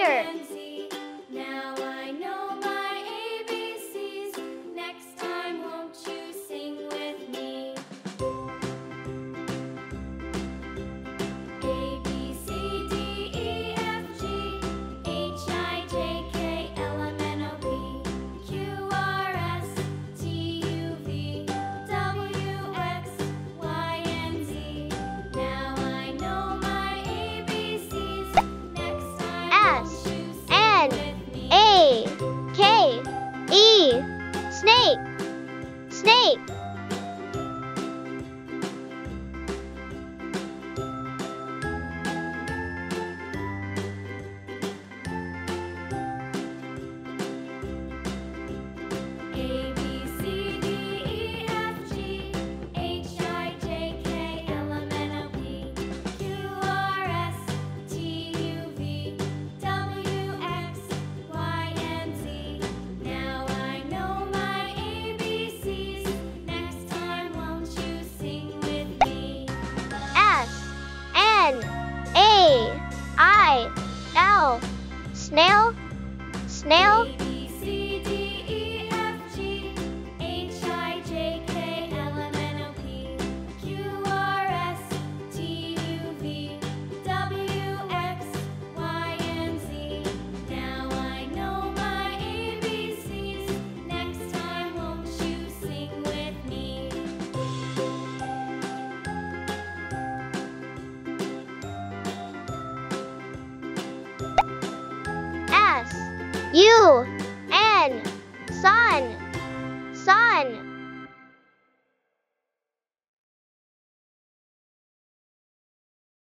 letter. Now I know my ABCs. Next time, won't you sing with me? A, B, C, D, E, F, G, H, I, J, K, L, M, N, O, P, Q, R, S, T, U, V, W, X, Y, and Z. Now I know my ABCs. Next time, won't you sing with me? A, K, E, snake, snake. A, B, C, D, E, F, G, H, I, J, K, L, M, N, O, P, Q, R, S, T, U, V, W, X, Y, and Z. Now I know my ABCs. Next time, won't you sing with me? S, N, A, I, L, snail, snail. A, B, C, D, E, F, G, H, I, J, K, L, M, N, O, P, Q, R, S, T, U, V, W, X, Y, and Z. Now I know my ABCs. Next time, won't you sing with me? S, U, N, sun, sun.